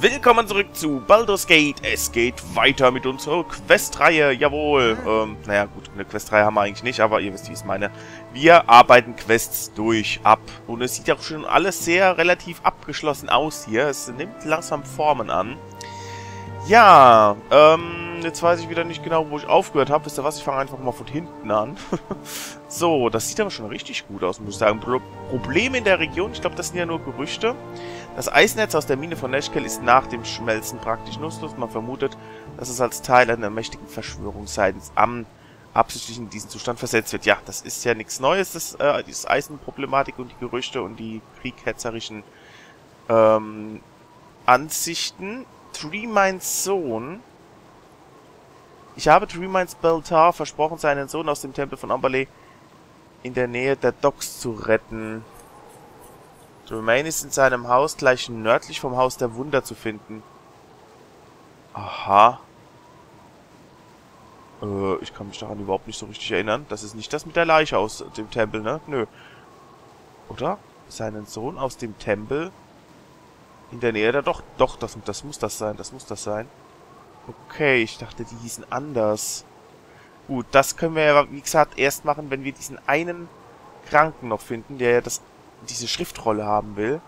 Willkommen zurück zu Baldur's Gate. Es geht weiter mit unserer Questreihe. Jawohl. Naja, gut, eine Questreihe haben wir eigentlich nicht, aber ihr wisst, wie ich es meine. Wir arbeiten Quests durch ab. Und es sieht ja schon alles sehr relativ abgeschlossen aus hier. Es nimmt langsam Formen an. Ja, jetzt weiß ich wieder nicht genau, wo ich aufgehört habe. Wisst ihr was? Ich fange einfach mal von hinten an. So, das sieht aber schon richtig gut aus, muss ich sagen. Problem in der Region, ich glaube, das sind ja nur Gerüchte. Das Eisnetz aus der Mine von Neshkel ist nach dem Schmelzen praktisch nutzlos. Man vermutet, dass es als Teil einer mächtigen Verschwörung seitens Amn absichtlich in diesen Zustand versetzt wird. Ja, das ist ja nichts Neues, das Eisenproblematik und die Gerüchte und die krieghetzerischen Ansichten. Treminds Sohn. Ich habe Treminds Beltar versprochen, seinen Sohn aus dem Tempel von Ambalay in der Nähe der Docks zu retten. Romaine ist in seinem Haus gleich nördlich vom Haus der Wunder zu finden. Aha. Ich kann mich daran überhaupt nicht so richtig erinnern. Das ist nicht das mit der Leiche aus dem Tempel, ne? Nö. Oder? Seinen Sohn aus dem Tempel? In der Nähe der... Doch, das muss das sein. Das muss das sein. Okay, ich dachte, die hießen anders. Gut, das können wir ja, wie gesagt, erst machen, wenn wir diesen einen Kranken noch finden, der ja diese Schriftrolle haben will.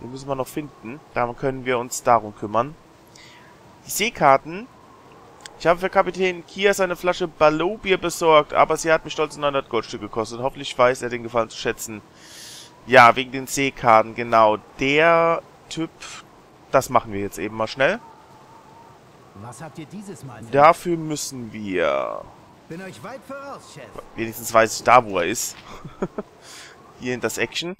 Den müssen wir noch finden. Darum können wir uns darum kümmern. Die Seekarten. Ich habe für Kapitän Kia seine Flasche Balobier besorgt, aber sie hat mich stolze 900 Goldstücke gekostet. Hoffentlich weiß er den Gefallen zu schätzen. Ja, wegen den Seekarten, genau. Der Typ, das machen wir jetzt eben mal schnell. Was habt ihr dieses Mal für? Dafür müssen wir... Bin euch weit voraus, Chef. Wenigstens weiß ich da, wo er ist. Hier in das Action.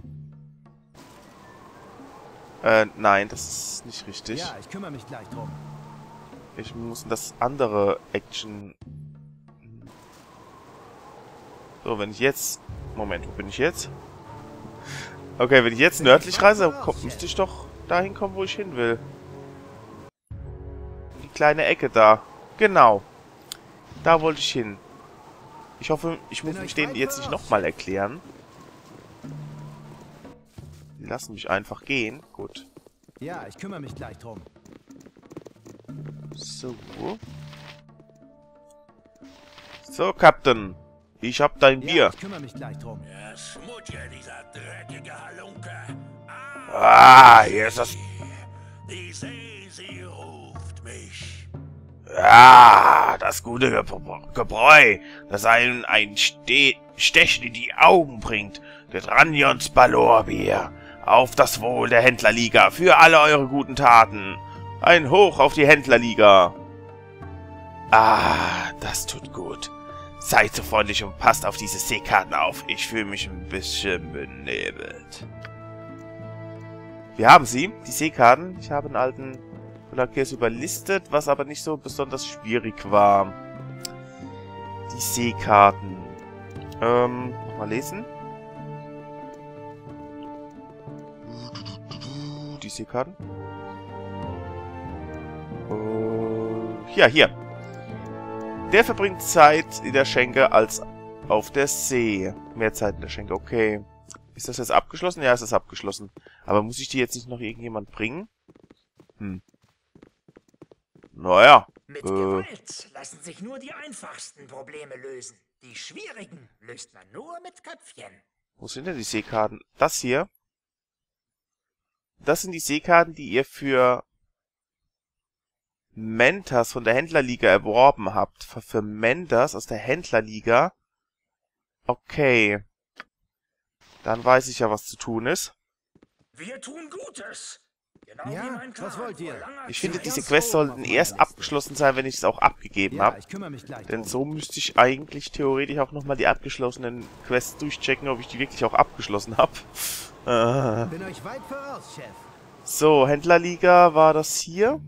Nein, das ist nicht richtig. Ja, ich kümmere mich gleich drum. Ich muss in das andere Action... So, wenn ich jetzt... Moment, wo bin ich jetzt? Okay, wenn ich jetzt nördlich reise, müsste ich doch dahin kommen, wo ich hin will. Die kleine Ecke da. Genau. Da wollte ich hin. Ich hoffe, ich muss mich denen jetzt nicht nochmal erklären. Die lassen mich einfach gehen. Gut. Ja, ich kümmere mich gleich drum. So. So, Captain. Ich hab dein Bier. Ja, ich kümmere mich gleich drum. Ja, Schmutz, dieser dreckige Halunke. Ah, hier ist das... Die See, sie ruft mich. Ah, das gute Gebräu, das einem ein Stechen in die Augen bringt. Detranions Balobier. Auf das Wohl der Händlerliga. Für alle eure guten Taten. Ein Hoch auf die Händlerliga. Ah, das tut gut. Seid so freundlich und passt auf diese Seekarten auf. Ich fühle mich ein bisschen benebelt. Wir haben sie, die Seekarten. Ich habe einen alten Lackers überlistet, was aber nicht so besonders schwierig war. Die Seekarten. Nochmal lesen. Die Seekarten. Ja, hier. Der verbringt Zeit in der Schenke als auf der See. Mehr Zeit in der Schenke, okay. Ist das jetzt abgeschlossen? Ja, es ist abgeschlossen. Aber muss ich die jetzt nicht noch irgendjemand bringen? Hm. Naja. Mit Gewalt lassen sich nur die einfachsten Probleme lösen. Die schwierigen löst man nur mit Köpfchen. Wo sind denn die Seekarten? Das hier. Das sind die Seekarten, die ihr für... Mentas von der Händlerliga erworben habt. Für Mentas aus der Händlerliga. Okay. Dann weiß ich ja, was zu tun ist. Wir tun Gutes. Genau ja, wie mein Karten. Was wollt ihr? Ich finde, diese Quests sollten erst abgeschlossen sein, wenn ich es auch abgegeben habe. Denn so müsste ich eigentlich theoretisch auch nochmal die abgeschlossenen Quests durchchecken, ob ich die wirklich auch abgeschlossen habe. Bin euch weit voraus, Chef. So, Händlerliga war das hier.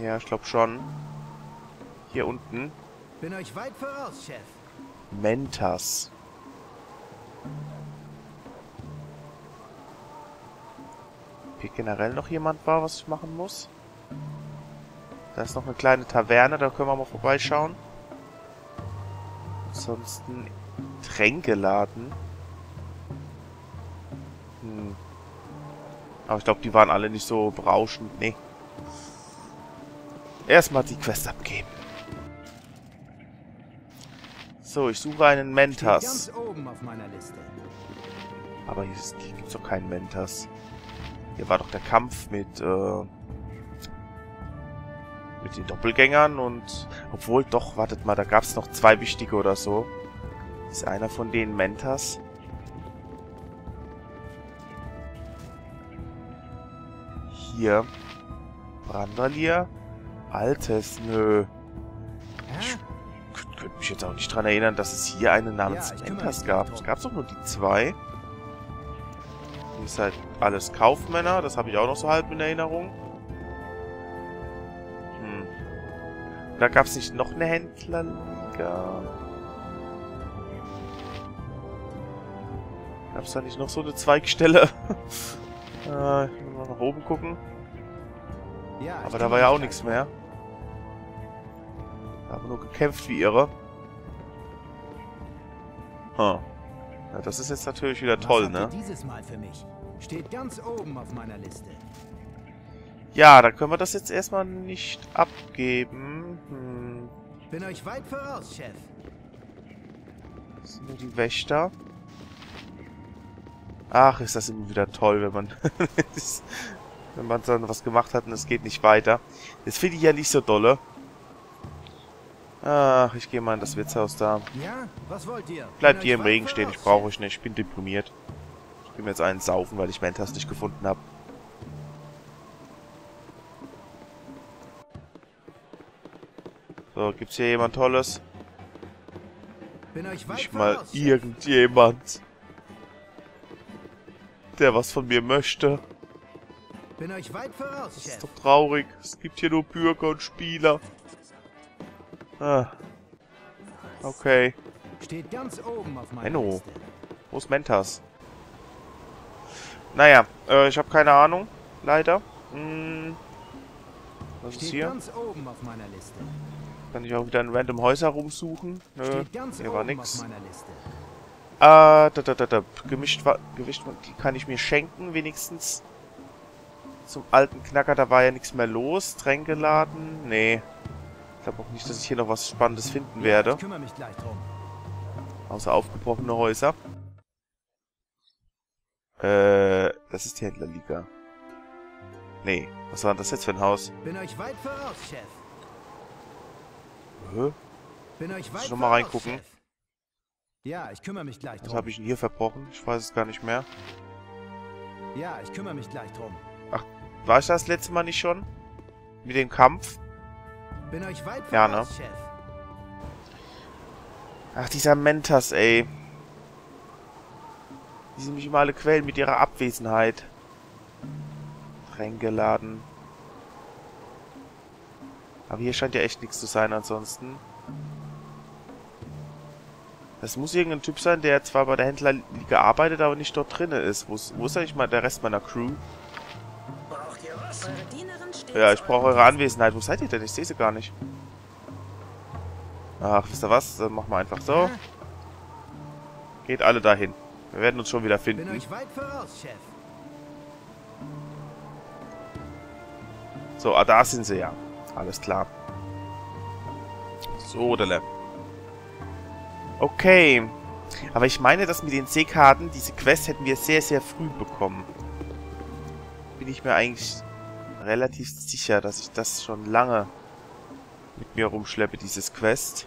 Ja, ich glaube schon. Hier unten. Bin euch weit voraus, Chef. Mentas. Ob hier generell noch jemand war, was ich machen muss? Da ist noch eine kleine Taverne, da können wir mal vorbeischauen. Ansonsten Tränkeladen. Aber ich glaube, die waren alle nicht so berauschend. Nee. Erstmal die Quest abgeben. So, ich suche einen Mentas. Ganz oben auf meiner Liste. Aber hier gibt es doch keinen Mentas. Hier war doch der Kampf mit den Doppelgängern und... Obwohl, doch, wartet mal, da gab es noch zwei wichtige oder so. Ist einer von denen Mentas? Hier. Brandalier? Altes, nö. Ich könnte mich jetzt auch nicht dran erinnern, dass es hier eine namens Mentas gab. Es gab doch nur die zwei. Hier ist halt alles Kaufmänner. Das habe ich auch noch so halb in Erinnerung. Da gab es nicht noch eine Händlerliga. Gab es da nicht noch so eine Zweigstelle? Ich muss mal nach oben gucken. Aber da war ja auch nichts mehr. Da haben wir nur gekämpft wie irre. Huh. Ja, das ist jetzt natürlich wieder toll, ne? Dieses Mal für mich? Steht ganz oben auf meiner Liste. Ja, dann können wir das jetzt erstmal nicht abgeben. Hm. Bin euch weit voraus, Chef. Das sind nur die Wächter. Ach, ist das immer wieder toll, wenn man wenn man dann was gemacht hat und es geht nicht weiter. Das finde ich ja nicht so dolle. Ach, ich gehe mal in das Wirtshaus da. Ja, was wollt ihr? Bleibt ihr im Regen stehen, ich brauche euch nicht. Ich bin deprimiert. Ich will mir jetzt einen saufen, weil ich Mentas nicht gefunden habe. So, gibt's hier jemand Tolles? Nicht mal irgendjemand, der was von mir möchte. Das ist doch traurig. Es gibt hier nur Bürger und Spieler. Ah. Okay. Menno. Wo ist Mentas? Naja, ich habe keine Ahnung. Leider. Hm. Was ist hier? Kann ich auch wieder in random Häuser rumsuchen? Nö, hier war nix. Gewicht, die kann ich mir schenken, wenigstens. Zum alten Knacker, da war ja nichts mehr los. Tränkeladen? Nee. Ich glaube auch nicht, dass ich hier noch was Spannendes finden werde. Außer aufgebrochene Häuser. Das ist die Händlerliga. Nee, was war denn das jetzt für ein Haus? Bin euch weit voraus, Chef. Hä? Muss ich nochmal reingucken. Ja, ich kümmere mich gleich drum. Was habe ich denn hier verbrochen? Ich weiß es gar nicht mehr. Ja, ich kümmere mich gleich drum. Ach, war ich das letzte Mal nicht schon? Mit dem Kampf? Bin euch weit voraus, ja, ne? Chef. Ach, dieser Mentas, ey. Die sind mich immer alle quälen mit ihrer Abwesenheit. Reingeladen. Aber hier scheint ja echt nichts zu sein ansonsten. Das muss irgendein Typ sein, der zwar bei der Händlerliga arbeitet, aber nicht dort drinne ist. Wo ist eigentlich mal der Rest meiner Crew? Braucht ihr was? Ja, ich brauche eure Anwesenheit. Wo seid ihr denn? Ich sehe sie gar nicht. Ach, wisst ihr was? Dann machen wir einfach so. Geht alle dahin. Wir werden uns schon wieder finden. Bin euch weit voraus, Chef. So, ah, da sind sie ja. Alles klar. So, Delle. Okay. Aber ich meine, dass mit den C-Karten, diese Quest hätten wir sehr, sehr früh bekommen. Bin ich mir eigentlich relativ sicher, dass ich das schon lange mit mir rumschleppe, dieses Quest.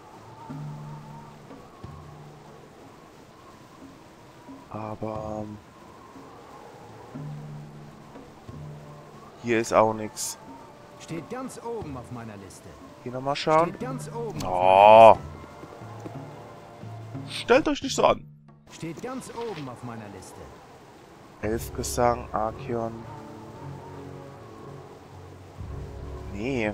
Aber... hier ist auch nichts. Steht ganz oben auf meiner Liste. Hier nochmal schauen. Oh. Stellt euch nicht so an. Steht ganz oben auf meiner Liste. Elfgesang, Archeon. Nee.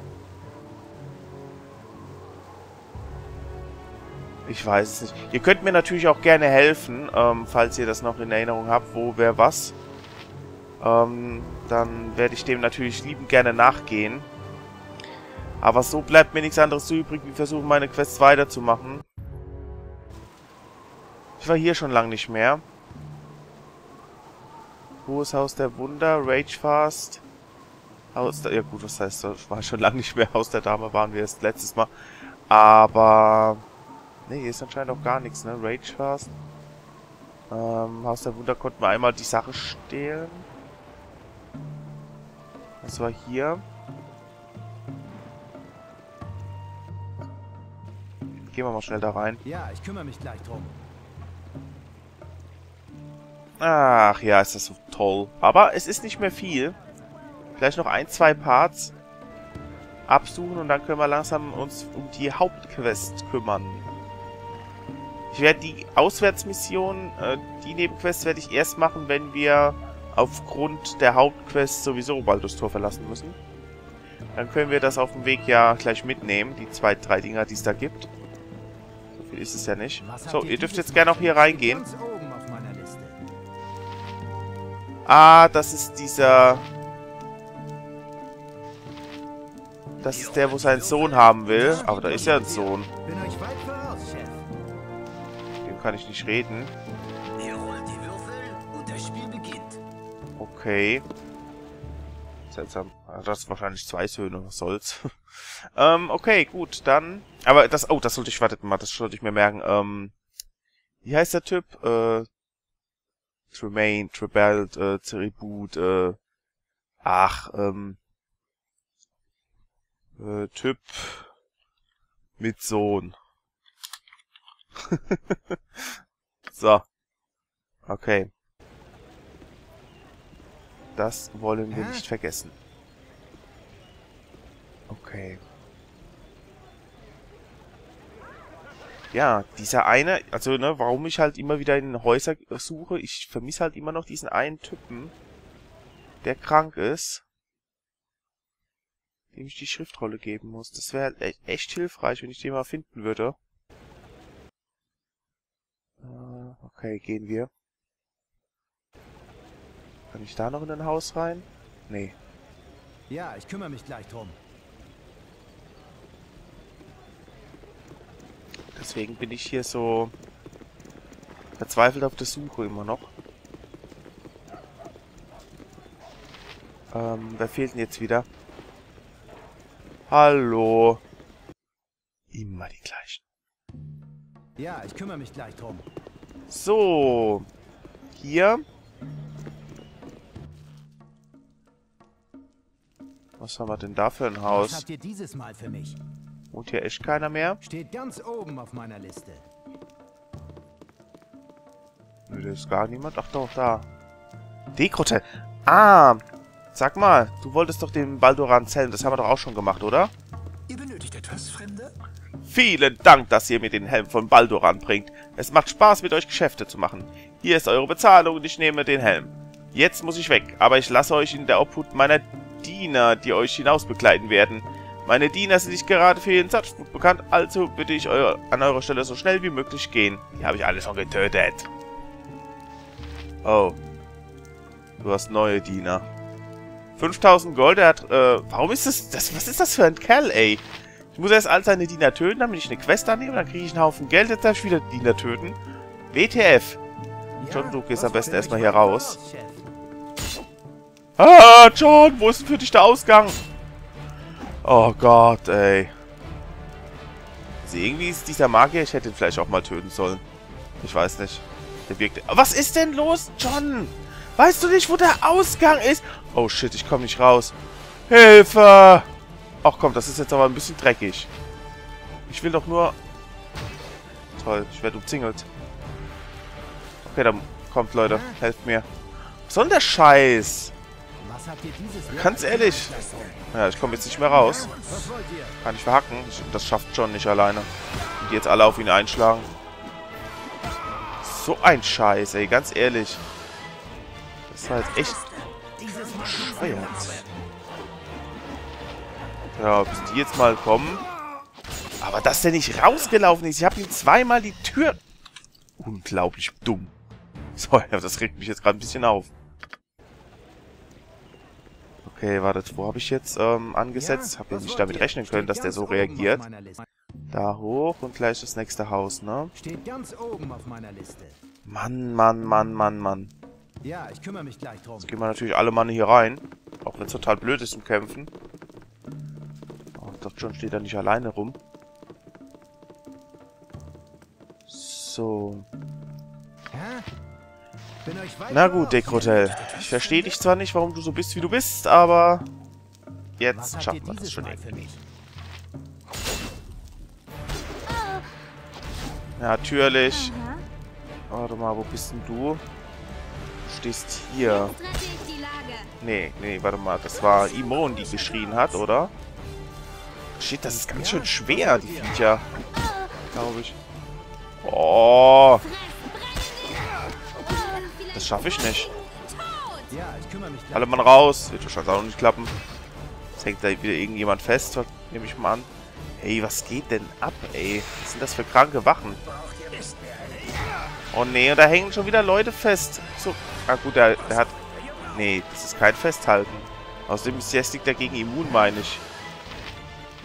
Ich weiß es nicht. Ihr könnt mir natürlich auch gerne helfen, falls ihr das noch in Erinnerung habt, wo, wer, was. Dann werde ich dem natürlich liebend gerne nachgehen. Aber so bleibt mir nichts anderes übrig, wie versuchen, meine Quests weiterzumachen. Ich war hier schon lange nicht mehr. Großes Haus der Wunder, Ragefast, Haus der... Ja gut, was heißt das? War schon lange nicht mehr Haus der Dame, waren wir erst letztes Mal. Aber... Ne, hier ist anscheinend auch gar nichts, ne? Ragefast. Haus der Wunder konnten wir einmal die Sache stehlen. Das war hier. Gehen wir mal schnell da rein. Ja, ich kümmere mich gleich drum. Ach ja, ist das so toll. Aber es ist nicht mehr viel. Vielleicht noch ein, zwei Parts absuchen und dann können wir langsam uns um die Hauptquest kümmern. Ich werde die Auswärtsmission, die Nebenquest werde ich erst machen, wenn wir aufgrund der Hauptquest sowieso Baldur's Tor verlassen müssen. Dann können wir das auf dem Weg ja gleich mitnehmen, die zwei, drei Dinger, die es da gibt. So viel ist es ja nicht. So, ihr dürft jetzt gerne auch hier reingehen. Ah, das ist dieser... Das ist der, wo seinen Sohn haben will. Aber da ist ja ein Sohn. Dem kann ich nicht reden. Okay. Seltsam. Das ist wahrscheinlich zwei Söhne. Was soll's? Okay, gut, dann... Aber das... Oh, das sollte ich... Wartet mal, das sollte ich mir merken. Wie heißt der Typ? Tremaine, Trebelt, Tribut, Typ mit Sohn. So. Okay. Das wollen wir nicht vergessen. Okay. Ja, dieser eine, also, ne, warum ich halt immer wieder in Häuser suche, ich vermisse halt immer noch diesen einen Typen, der krank ist, dem ich die Schriftrolle geben muss. Das wäre halt echt hilfreich, wenn ich den mal finden würde. Okay, gehen wir. Kann ich da noch in ein Haus rein? Nee. Ja, ich kümmere mich gleich drum. Deswegen bin ich hier so verzweifelt auf der Suche immer noch. Wer fehlt denn jetzt wieder? Hallo. Immer die gleichen. Ja, ich kümmere mich gleich drum. So. Hier. Was haben wir denn da für ein Haus? Was habt ihr dieses Mal für mich? Und hier ist keiner mehr. Steht ganz oben auf meiner Liste. Nö, da ist gar niemand. Ach doch, da. Degrodel. Ah, sag mal, du wolltest doch den Balduran-Helm. Das haben wir doch auch schon gemacht, oder? Ihr benötigt etwas, Fremde? Vielen Dank, dass ihr mir den Helm von Balduran bringt. Es macht Spaß, mit euch Geschäfte zu machen. Hier ist eure Bezahlung und ich nehme den Helm. Jetzt muss ich weg, aber ich lasse euch in der Obhut meiner Diener, die euch hinaus begleiten werden. Meine Diener sind nicht gerade für ihren Satzflug bekannt, also bitte ich an eurer Stelle so schnell wie möglich gehen. Die habe ich alle schon getötet. Oh. Du hast neue Diener. 5000 Gold, er hat... warum ist das... Was ist das für ein Kerl, ey? Ich muss erst all seine Diener töten, damit ich eine Quest annehme, dann kriege ich einen Haufen Geld, jetzt darf ich wieder Diener töten. WTF. John, du gehst am besten erstmal hier raus. Ah, John, wo ist denn für dich der Ausgang? Oh Gott, ey. Also irgendwie ist dieser Magier... Ich hätte ihn vielleicht auch mal töten sollen. Ich weiß nicht. Der wirkt... Was ist denn los, John? Weißt du nicht, wo der Ausgang ist? Oh shit, ich komme nicht raus. Hilfe! Ach komm, das ist jetzt aber ein bisschen dreckig. Ich will doch nur... Toll, ich werde umzingelt. Okay, dann kommt, Leute. Helft mir. Was soll denn der Scheiß? Ganz ehrlich. Ja, ich komme jetzt nicht mehr raus. Kann ich verhacken. Das schafft John nicht alleine. Die jetzt alle auf ihn einschlagen. So ein Scheiß, ey. Ganz ehrlich. Das war jetzt echt bescheuert. Ja, bis die jetzt mal kommen. Aber dass der nicht rausgelaufen ist. Ich habe ihm zweimal die Tür... Unglaublich dumm. So, das regt mich jetzt gerade ein bisschen auf. Okay, wartet, wo habe ich jetzt angesetzt? Habe ja nicht damit rechnen können, dass der so reagiert. Da hoch und gleich das nächste Haus, ne? Mann, Mann, Mann, Mann, Mann. Ja, ich kümmere mich gleich drum. Jetzt gehen wir natürlich alle Mann hier rein. Auch wenn es total blöd ist zum Kämpfen. Oh, doch, John steht da nicht alleine rum. So. Na gut, Degrodel. Ich verstehe dich zwar nicht, warum du so bist, wie du bist, aber jetzt schaffen wir das schon irgendwie. Natürlich. Warte mal, wo bist denn du? Du stehst hier. Nee, nee, warte mal. Das war Imogen, die geschrien hat, oder? Shit, das ist ganz schön schwer, die Viecher. Glaube ich. Oh. Das schaffe ich nicht. Alle Mann raus. Wird wahrscheinlich auch nicht klappen. Jetzt hängt da wieder irgendjemand fest, nehme ich mal an. Ey, was geht denn ab, ey? Was sind das für kranke Wachen? Oh nee, und da hängen schon wieder Leute fest. So, ah gut, der hat... Nee, das ist kein Festhalten. Außerdem ist Jeslik dagegen immun, meine ich.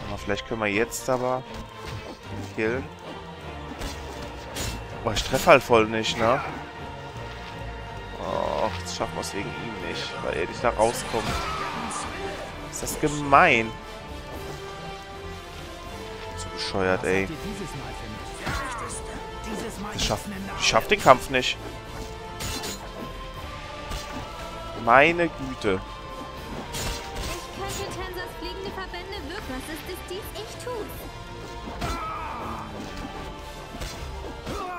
Aber vielleicht können wir jetzt aber... killen. Boah, ich treffe halt voll nicht, ne? Och, jetzt schaffen wir es wegen ihm nicht, weil er nicht da rauskommt. Ist das gemein? So bescheuert, ey. Ich schaff den Kampf nicht. Meine Güte.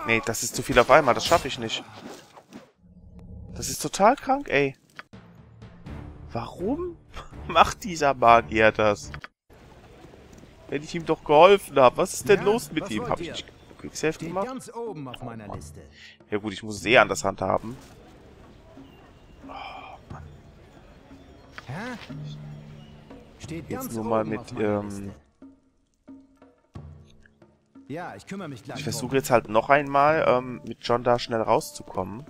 Nee, das ist zu viel auf einmal. Das schaffe ich nicht. Das ist total krank, ey. Warum macht dieser Magier das? Wenn ich ihm doch geholfen habe. Was ist denn los mit ihm? Hab ich nicht Quicksafe gemacht? Ganz oben auf meiner Liste. Ja gut, ich muss es eh anders handhaben. Oh, Mann. Steht jetzt nur mal mit... Ja, ich kümmere mich gleich. Ich versuche jetzt halt noch einmal mit John da schnell rauszukommen.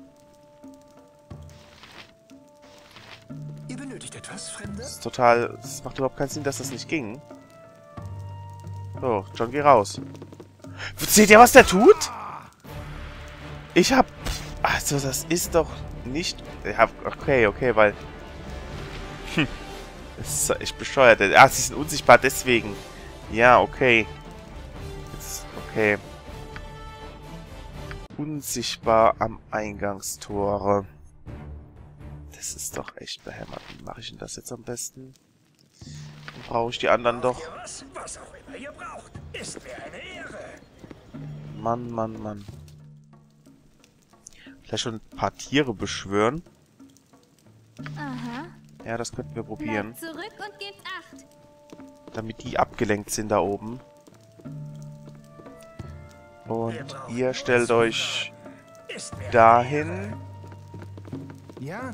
Ihr benötigt etwas, Fremde? Das ist total... Das macht überhaupt keinen Sinn, dass das nicht ging. So, John, geh raus. Seht ihr, was der tut? Ich hab... Also, das ist doch nicht... Okay, okay, weil... Hm. Das ist echt bescheuert. Ah, sie sind unsichtbar, deswegen. Ja, okay. Jetzt, okay. Unsichtbar am Eingangstor. Das ist doch echt behämmert. Wie mache ich denn das jetzt am besten? Dann brauche ich die anderen doch. Was auch immer ihr braucht, ist mir eine Ehre. Mann, Mann, Mann. Vielleicht schon ein paar Tiere beschwören. Aha. Ja, das könnten wir probieren. Bleibt zurück und gebt Acht. Damit die abgelenkt sind da oben. Und ihr stellt euch dahin. Ja,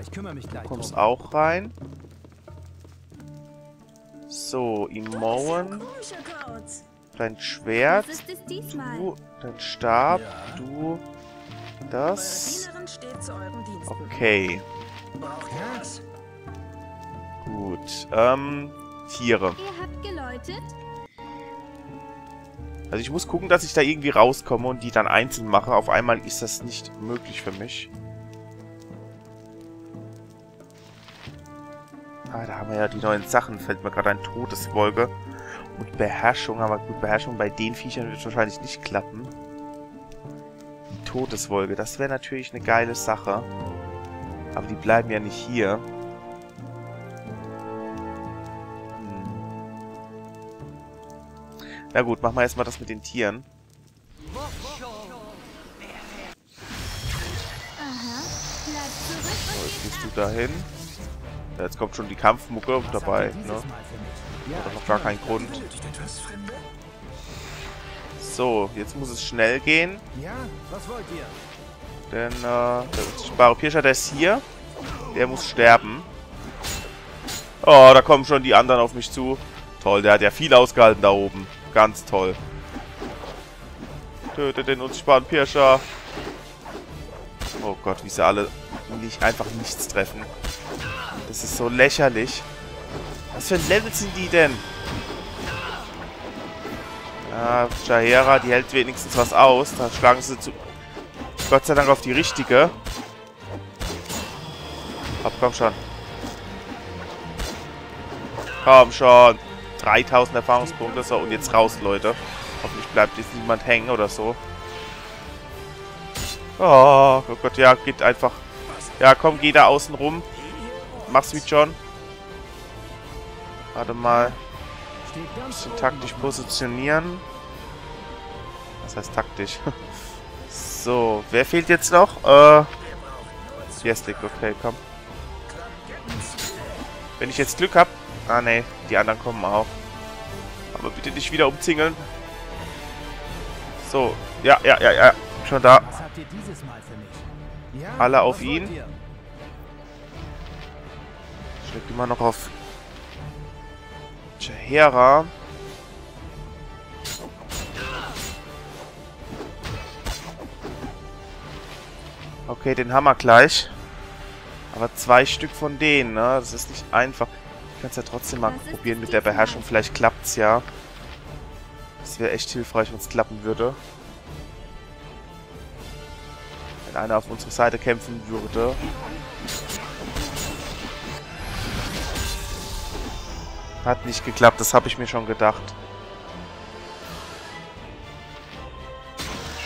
ich kümmere mich gleich. Du kommst auch rein. So, Imogen. Dein Schwert, du, dein Stab, du, das. Okay. Gut, Tiere. Also ich muss gucken, dass ich da irgendwie rauskomme und die dann einzeln mache. Auf einmal ist das nicht möglich für mich. Ah, da haben wir ja die neuen Sachen. Fällt mir gerade ein Todeswolke. Und Beherrschung, aber gut, Beherrschung bei den Viechern wird wahrscheinlich nicht klappen. Die Todeswolke, das wäre natürlich eine geile Sache. Aber die bleiben ja nicht hier. Hm. Na gut, machen wir erstmal das mit den Tieren. So, jetzt gehst du dahin. Ja, jetzt kommt schon die Kampfmucke dabei, ne? Oder noch gar keinen Grund. So, jetzt muss es schnell gehen. Denn, der unsichtbare Pirscher, der ist hier. Der muss sterben. Oh, da kommen schon die anderen auf mich zu. Toll, der hat ja viel ausgehalten da oben. Ganz toll. Tötet den unsichtbaren Pirscher. Oh Gott, wie sie alle nicht, einfach nichts treffen. Das ist so lächerlich. Was für ein Level sind die denn? Ah, Jahera, die hält wenigstens was aus. Da schlagen sie zu... Gott sei Dank auf die richtige. Ab, komm schon. Komm schon. 3000 Erfahrungspunkte. So, und jetzt raus, Leute. Hoffentlich bleibt jetzt niemand hängen oder so. Oh, oh Gott, ja, geht einfach. Ja, komm, geh da außen rum. Mach's wie John. Warte mal. Ein bisschen taktisch positionieren. Was heißt taktisch? So, wer fehlt jetzt noch? Jeslik, okay, komm. Wenn ich jetzt Glück habe. Ah, ne, die anderen kommen auch. Aber bitte nicht wieder umzingeln. So, ja, ja, ja, ja. Schon da. Was habt ihr dieses Mal für mich? Ja, alle auf ihn. Ich leg immer noch auf Jahera. Okay, den Hammer gleich. Aber 2 Stück von denen, ne? Das ist nicht einfach. Ich kann es ja trotzdem mal probieren mit der Beherrschung. Vielleicht klappt es ja. Das wäre echt hilfreich, wenn es klappen würde. Wenn einer auf unsere Seite kämpfen würde. Hat nicht geklappt, das habe ich mir schon gedacht.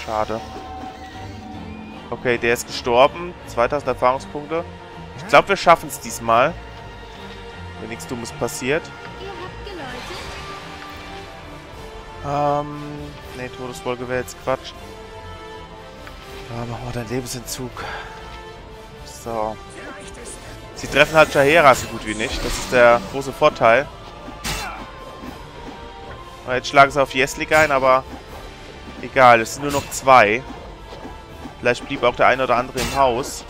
Schade. Okay, der ist gestorben. 2000 Erfahrungspunkte. Ich glaube, wir schaffen es diesmal. Wenn nichts Dummes passiert. Ne, Todeswolke wäre jetzt Quatsch. Ja, machen wir den Lebensentzug. So. Sie treffen halt Jahera so gut wie nicht. Das ist der große Vorteil. Aber jetzt schlagen sie auf Jeslik ein, aber egal, es sind nur noch 2. Vielleicht blieb auch der eine oder andere im Haus.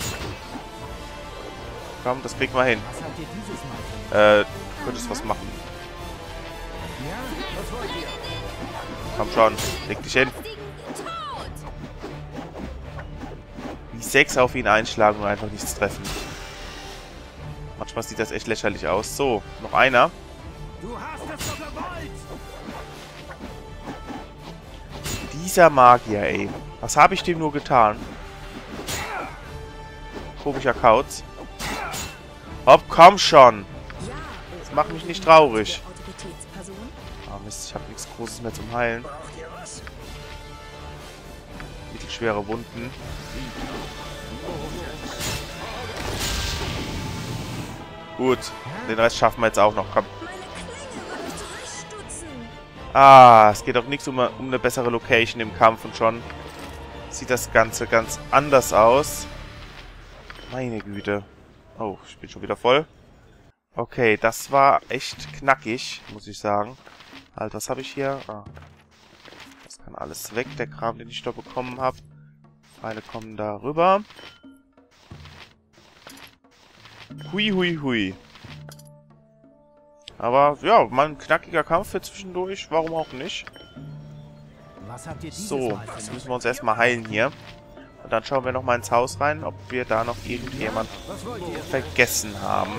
Komm, das kriegt man hin. Du könntest was machen. Komm schon, leg dich hin. Die 6 auf ihn einschlagen und einfach nichts treffen. Manchmal sieht das echt lächerlich aus. So, noch einer. Dieser Magier, ey. Was habe ich dem nur getan? Komischer Kauz. Hopp, komm schon! Das macht mich nicht traurig. Ah, Mist, ich habe nichts Großes mehr zum Heilen. Mittelschwere Wunden. Gut, den Rest schaffen wir jetzt auch noch, komm. Ah, es geht auch nichts um eine bessere Location im Kampf und schon sieht das Ganze ganz anders aus. Meine Güte. Oh, ich bin schon wieder voll. Okay, das war echt knackig, muss ich sagen. Halt, was habe ich hier? Ah. Das kann alles weg, der Kram, den ich da bekommen habe. Pfeile kommen da rüber. Hui, hui, hui. Aber, ja, mal ein knackiger Kampf für zwischendurch. Warum auch nicht? So, jetzt müssen wir uns erstmal heilen hier. Und dann schauen wir nochmal ins Haus rein, ob wir da noch irgendjemand vergessen haben.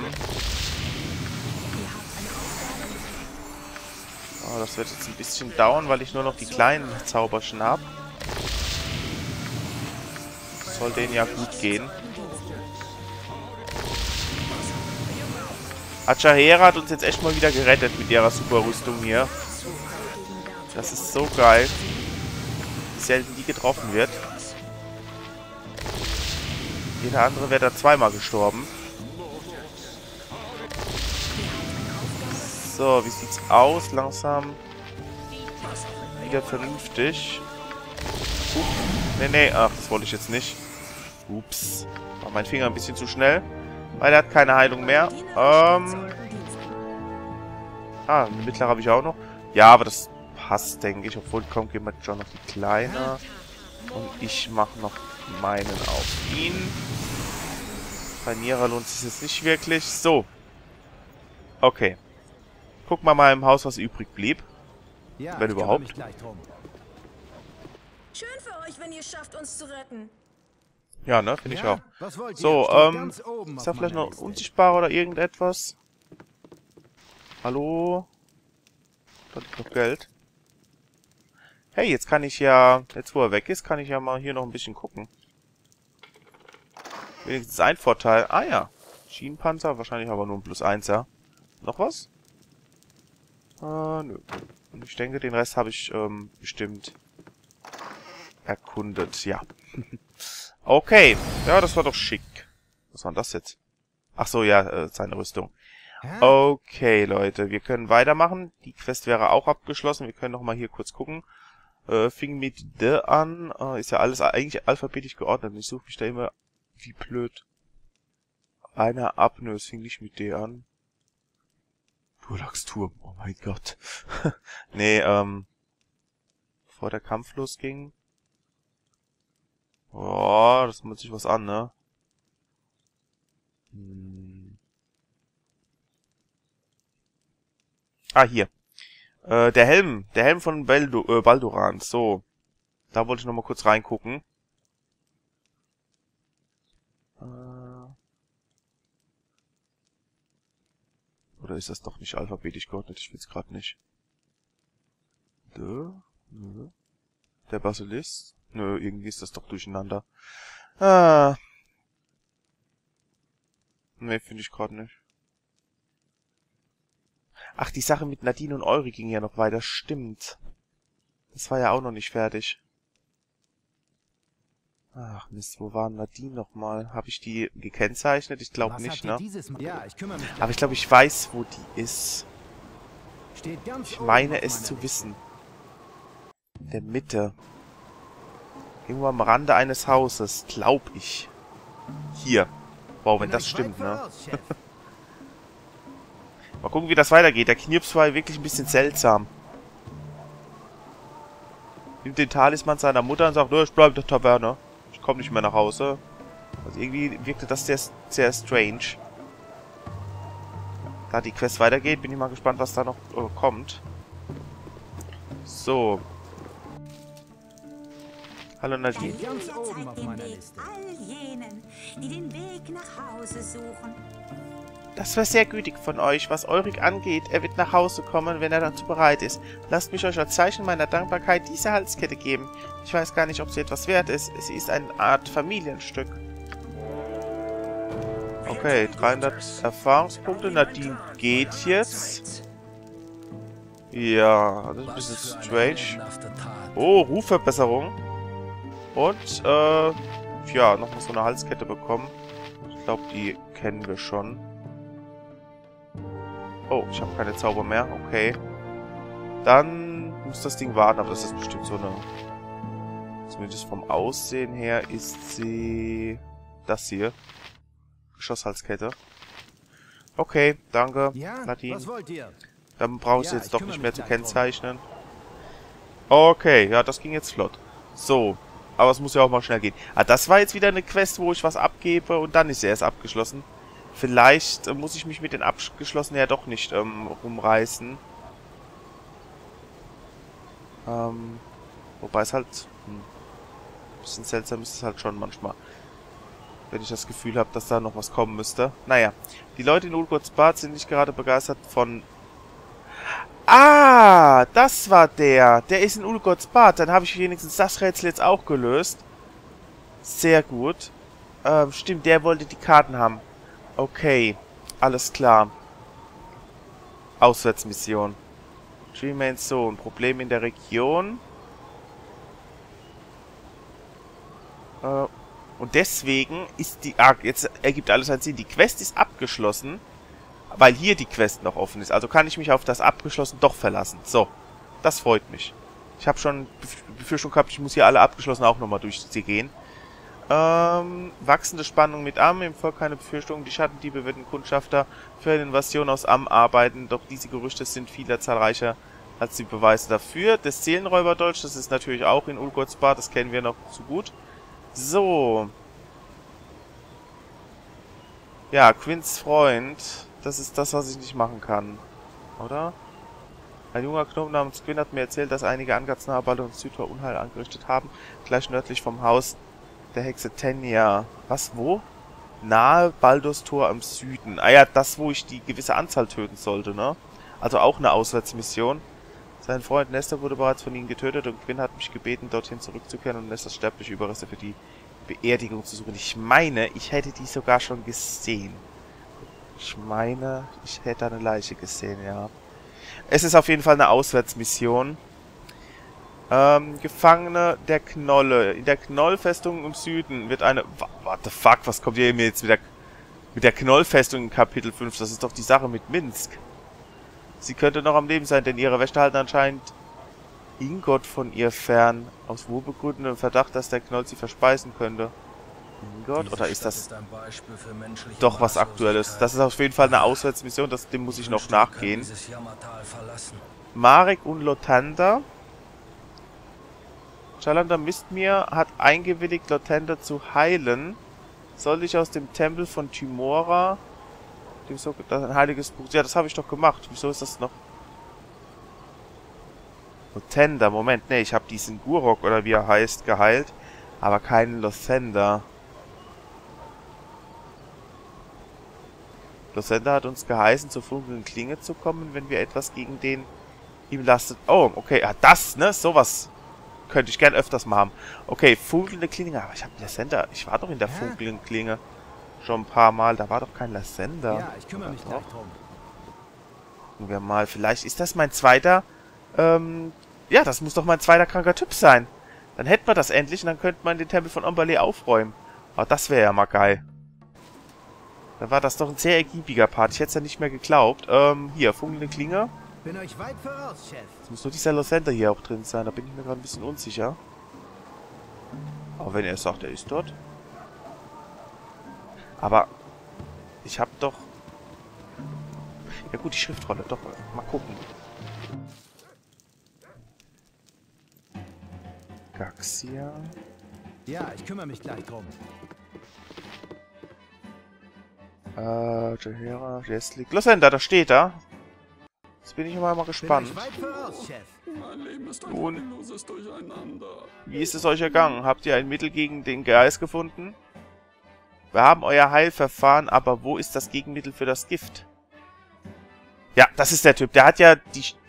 Oh, das wird jetzt ein bisschen dauern, weil ich nur noch die kleinen Zauberschen habe. Soll denen ja gut gehen. Jahera hat uns jetzt echt mal wieder gerettet mit ihrer Superrüstung hier. Das ist so geil. Wie selten die getroffen wird. Jeder andere wäre da zweimal gestorben. So, wie sieht's aus? Langsam wieder vernünftig. Nee, nee, ach, das wollte ich jetzt nicht. Ups. War mein Finger ein bisschen zu schnell. Weil er hat keine Heilung mehr. Ah, eine mittlere habe ich auch noch. Ja, aber das passt, denke ich. Obwohl, komm, gehen wir schon noch die kleine. Und ich mache noch meinen auf ihn. Bei Nira lohnt sich jetzt nicht wirklich. So. Okay. Guck mal im Haus, was übrig blieb. Ja, wenn überhaupt. Schön für euch, wenn ihr schafft, uns zu retten. Ja, ne? Finde ich auch. So, ist da vielleicht noch unsichtbar oder irgendetwas? Hallo? Da liegt noch Geld. Hey, jetzt kann ich ja, jetzt wo er weg ist, kann ich ja mal hier noch ein bisschen gucken. Wenigstens ein Vorteil. Ah ja, Schienenpanzer, wahrscheinlich aber nur ein +1er. Noch was? Nö. Und ich denke, den Rest habe ich bestimmt erkundet, ja. Okay, ja, das war doch schick. Was war denn das jetzt? Ach so, ja, seine Rüstung. Okay, Leute, wir können weitermachen. Die Quest wäre auch abgeschlossen. Wir können nochmal hier kurz gucken. Fing mit D an. Ist ja alles eigentlich alphabetisch geordnet. Ich suche mich da immer wie blöd. Einer ab. Nö, es fing nicht mit D an. Durlagsturm. Oh mein Gott. Nee, bevor der Kampf losging. Oh, das macht sich was an, ne? Ah, hier. Der Helm von Balduran. So. Da wollte ich nochmal kurz reingucken. Oder ist das doch nicht alphabetisch geordnet? Ich will's gerade nicht. Der Basilisk? Nö, irgendwie ist das doch durcheinander. Ne, finde ich gerade nicht. Ach, die Sache mit Nadine und Euri ging ja noch weiter. Stimmt. Das war ja auch noch nicht fertig. Ach Mist, wo war Nadine nochmal? Habe ich die gekennzeichnet? Ich glaube nicht, ne? Ja, ich kümmere mich. Aber ich glaube, ich weiß, wo die ist. Ich meine es zu wissen. In der Mitte. Irgendwo am Rande eines Hauses, glaube ich. Hier. Wow, wenn das stimmt, ne? Mal gucken, wie das weitergeht. Der Knirps war wirklich ein bisschen seltsam. Nimmt den Talisman seiner Mutter und sagt, ich bleib in der Taverne. Ich komme nicht mehr nach Hause. Also irgendwie wirkte das sehr, sehr strange. Da die Quest weitergeht, bin ich mal gespannt, was da noch kommt. So. Hallo Nadine. Ganz oben auf meiner Liste. All jenen, die den Weg nach Hause suchen. Das war sehr gütig von euch, was Ulrig angeht. Er wird nach Hause kommen, wenn er dazu bereit ist. Lasst mich euch als Zeichen meiner Dankbarkeit diese Halskette geben. Ich weiß gar nicht, ob sie etwas wert ist. Sie ist eine Art Familienstück. Okay, 300 Erfahrungspunkte. Nadine geht jetzt. Ja, das ist ein bisschen strange. Oh, Rufverbesserung. Und, ja, nochmal so eine Halskette bekommen. Ich glaube, die kennen wir schon. Oh, ich habe keine Zauber mehr. Okay. Dann muss das Ding warten, aber das ist bestimmt so eine... Zumindest vom Aussehen her ist sie... Das hier. Geschosshalskette. Okay, danke, ja, Nadine. Was wollt ihr? Dann brauche ich sie jetzt doch nicht mehr zu kennzeichnen. Okay, ja, das ging jetzt flott. So, aber es muss ja auch mal schnell gehen. Ah, das war jetzt wieder eine Quest, wo ich was abgebe und dann ist sie erst abgeschlossen. Vielleicht muss ich mich mit den abgeschlossenen ja doch nicht rumreißen. Wobei es halt... ein bisschen seltsam ist es halt schon manchmal. Wenn ich das Gefühl habe, dass da noch was kommen müsste. Naja, die Leute in Ulgurtsbad sind nicht gerade begeistert von... Ah, das war der. Der ist in Ulgurtsbad. Dann habe ich wenigstens das Rätsel jetzt auch gelöst. Sehr gut. Stimmt, der wollte die Karten haben. Okay, alles klar. Auswärtsmission. Tremind Sohn. Problem in der Region. Und deswegen ist die... Ah, jetzt ergibt alles einen Sinn. Die Quest ist abgeschlossen, weil hier die Quest noch offen ist. Also kann ich mich auf das abgeschlossen doch verlassen. So, das freut mich. Ich habe schon Befürchtung gehabt, ich muss hier alle abgeschlossen auch nochmal durchgehen. Wachsende Spannung mit Amn, im Volk keine Befürchtung, die Schattendiebe würden Kundschafter für eine Invasion aus Amn arbeiten, doch diese Gerüchte sind vieler zahlreicher als die Beweise dafür. Das Seelenräuberdolch, das ist natürlich auch in Ulgurtsbad, das kennen wir noch zu gut. So. Ja, Quinns Freund, das ist das, was ich nicht machen kann, oder? Ein junger Gnome namens Quinn hat mir erzählt, dass einige angatsnahe Ballen und Südtor Unheil angerichtet haben, gleich nördlich vom Haus der Hexe Tenya. Was, wo? Nahe Baldurs Tor am Süden. Ah ja, das, wo ich die gewisse Anzahl töten sollte, ne? Also auch eine Auswärtsmission. Sein Freund Nestor wurde bereits von ihnen getötet und Quinn hat mich gebeten, dorthin zurückzukehren und Nestors sterbliche Überreste für die Beerdigung zu suchen. Ich meine, ich hätte die sogar schon gesehen. Ich meine, ich hätte eine Leiche gesehen, ja. Es ist auf jeden Fall eine Auswärtsmission. Gefangene der Knolle. In der Knollfestung im Süden wird eine... What the fuck, was kommt hier mir jetzt mit der Knollfestung in Kapitel 5? Das ist doch die Sache mit Minsk. Sie könnte noch am Leben sein, denn ihre Wächter halten anscheinend Ingott von ihr fern. Aus wohlbegründetem Verdacht, dass der Knoll sie verspeisen könnte. Ingott? Oder ist das doch was Aktuelles? Das ist auf jeden Fall eine Auswärtsmission, dem muss ich noch nachgehen. Marek und Lothander... Jalander Mistmir hat eingewilligt, Lothander zu heilen. Soll ich aus dem Tempel von Timora, dem so ein heiliges Buch... Ja, das habe ich doch gemacht. Wieso ist das noch... Lothander, Moment. Ne, ich habe diesen Gurok, oder wie er heißt, geheilt. Aber keinen Lothander. Lothander hat uns geheißen, zur funkelnden Klinge zu kommen, wenn wir etwas gegen den ihm lastet... Oh, okay. Ah, das, ne? Sowas... Könnte ich gern öfters mal haben. Okay, funkelnde Klinge. Aber ich habe Lassender. Ich war doch in der funkelnden Klinge schon ein paar Mal. Da war doch kein Lassender. Ja, ich kümmere mich gleich drum. Gucken wir mal. Vielleicht ist das mein zweiter... ja, das muss doch mein zweiter kranker Typ sein. Dann hätten wir das endlich und dann könnte man den Tempel von Ambalay aufräumen. Aber das wäre ja mal geil. Da war das doch ein sehr ergiebiger Part. Ich hätte es ja nicht mehr geglaubt. Hier, funkelnde Klinge. Bin euch weit voraus, Chef. Jetzt muss nur dieser Lassender hier auch drin sein. Da bin ich mir gerade ein bisschen unsicher. Aber wenn er sagt, er ist dort. Aber ich habe doch... Ja gut, die Schriftrolle. Doch, mal gucken. Gaxia. Ja, ich kümmere mich gleich drum. Jahera, Jeslik. Lassender, da steht er. Jetzt bin ich mal gespannt. Nun, wie ist es euch ergangen? Habt ihr ein Mittel gegen den Geist gefunden? Wir haben euer Heilverfahren, aber wo ist das Gegenmittel für das Gift? Ja, das ist der Typ. Der hat ja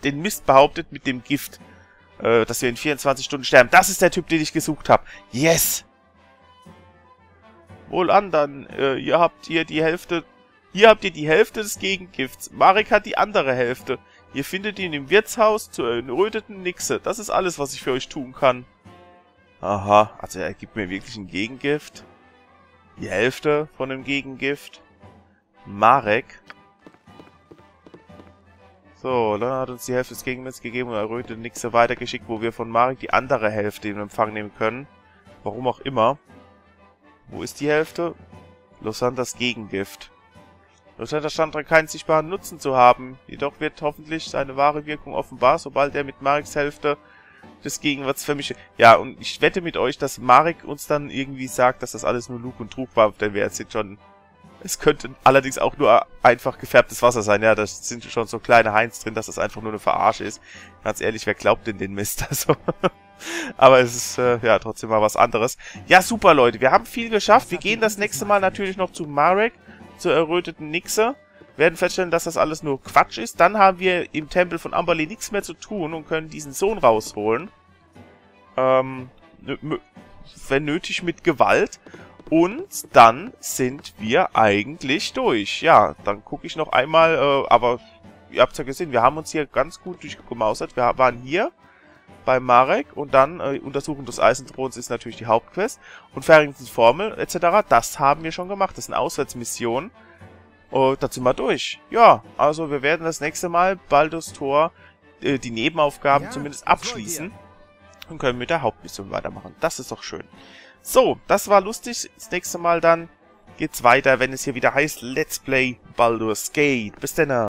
den Mist behauptet mit dem Gift, dass wir in 24 Stunden sterben. Das ist der Typ, den ich gesucht habe. Yes! Wohl anderen, hier habt ihr die Hälfte des Gegengifts. Marek hat die andere Hälfte. Ihr findet ihn im Wirtshaus zur erröteten Nixe. Das ist alles, was ich für euch tun kann. Aha, also er gibt mir wirklich ein Gegengift. Die Hälfte von dem Gegengift. Marek. So, Lona hat uns die Hälfte des Gegengifts gegeben und errötete Nixe weitergeschickt, wo wir von Marek die andere Hälfte in Empfang nehmen können. Warum auch immer. Wo ist die Hälfte? Losanders Gegengift. Lothander stand daran, keinen sichtbaren Nutzen zu haben. Jedoch wird hoffentlich seine wahre Wirkung offenbar, sobald er mit Mareks Hälfte des Gegenwarts vermischt. Ja, und ich wette mit euch, dass Marek uns dann irgendwie sagt, dass das alles nur Lug und Trug war, denn wir erzählen schon... Es könnte allerdings auch nur einfach gefärbtes Wasser sein. Ja, da sind schon so kleine Heinz drin, dass das einfach nur eine Verarsche ist. Ganz ehrlich, wer glaubt denn den Mist? Also... Aber es ist, ja, trotzdem mal was anderes. Ja, super, Leute. Wir haben viel geschafft. Wir gehen das nächste Mal natürlich noch zu Marek, zur erröteten Nixe, werden feststellen, dass das alles nur Quatsch ist. Dann haben wir im Tempel von Ambalay nichts mehr zu tun und können diesen Sohn rausholen. Wenn nötig mit Gewalt. Und dann sind wir eigentlich durch. Ja, dann gucke ich noch einmal, aber ihr habt es ja gesehen, wir haben uns hier ganz gut durchgemausert. Wir waren hier bei Marek und dann Untersuchung des Eisenthrons ist natürlich die Hauptquest und Farringtons Formel etc. Das haben wir schon gemacht. Das sind Auswärtsmissionen. Da sind wir durch. Ja, also wir werden das nächste Mal Baldur's Tor die Nebenaufgaben ja, zumindest abschließen und können mit der Hauptmission weitermachen. Das ist doch schön. So, das war lustig. Das nächste Mal dann geht's weiter, wenn es hier wieder heißt Let's Play Baldur's Gate. Bis dann.